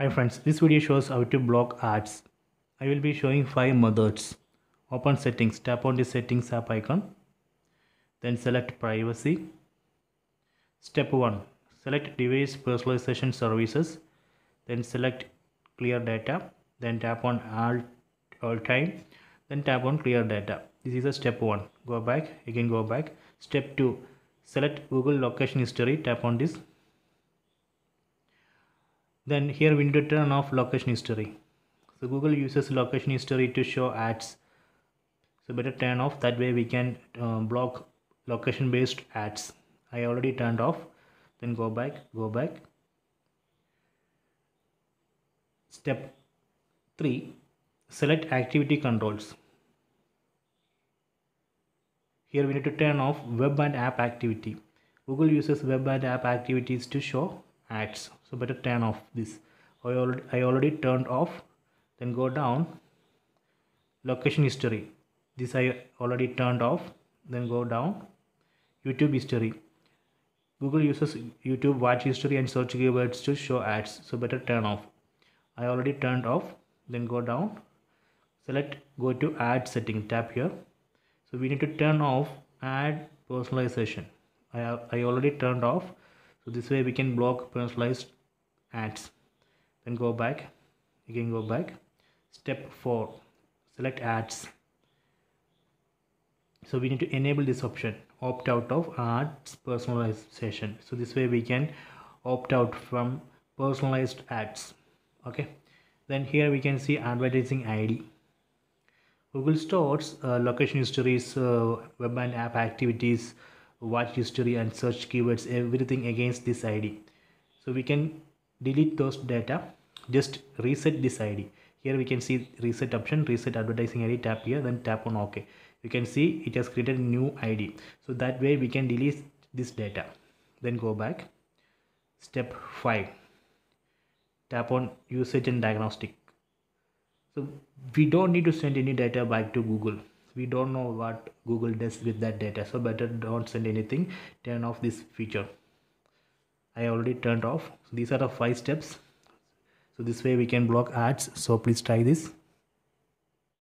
Hi friends, this video shows how to block ads. I will be showing 5 methods. Open settings, tap on the settings app icon. Then select privacy. Step 1. Select device personalization services. Then select clear data. Then tap on all time. Then tap on clear data. This is a step 1. Go back. Again go back. Step 2. Select Google location history. Tap on this. Then here we need to turn off location history. So Google uses location history to show ads. So better turn off, that way we can block location based ads. I already turned off. Then go back, go back. Step 3. Select activity controls. Here we need to turn off web and app activity. Google uses web and app activities to show ads, so better turn off this. I already turned off. Then go down, location history, this I already turned off. Then go down, YouTube history. Google uses YouTube watch history and search keywords to show ads, so better turn off. I already turned off. Then go down, select go to ad setting, tap here. So we need to turn off ad personalization. I already turned off. So this way we can block personalized ads. Then go back, again go back. Step 4, select ads. So we need to enable this option, opt out of ads personalization. So this way we can opt out from personalized ads. Okay. Then here we can see advertising ID. Google stores location histories, web and app activities, watch history and search keywords, everything against this ID. So we can delete those data, just reset this ID. Here we can see reset option, reset advertising ID, tap here, then tap on OK. You can see it has created new ID. So that way we can delete this data. Then go back. Step 5. Tap on usage and diagnostic. So we don't need to send any data back to Google. We don't know what Google does with that data, so better don't send anything. Turn off this feature. I already turned off. These are the 5 steps. So this way we can block ads. So please try this.